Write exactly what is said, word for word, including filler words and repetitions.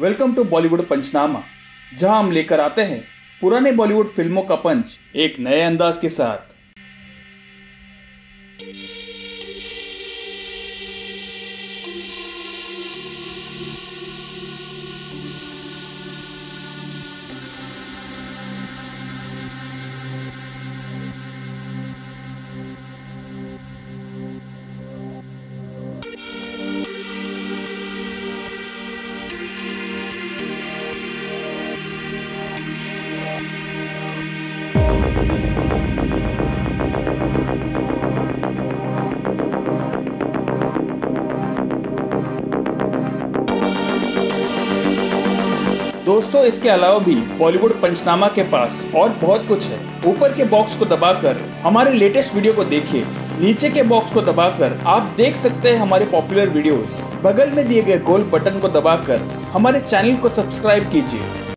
Welcome to Bollywood पंचनामा, जहां हम लेकर आते हैं पुराने बॉलीवुड फिल्मों का पंच एक नए अंदाज के साथ। दोस्तों, इसके अलावा भी बॉलीवुड पंचनामा के पास और बहुत कुछ है। ऊपर के बॉक्स को दबाकर हमारे लेटेस्ट वीडियो को देखिए। नीचे के बॉक्स को दबाकर आप देख सकते हैं हमारे पॉपुलर वीडियोस। बगल में दिए गए गोल बटन को दबाकर हमारे चैनल को सब्सक्राइब कीजिए।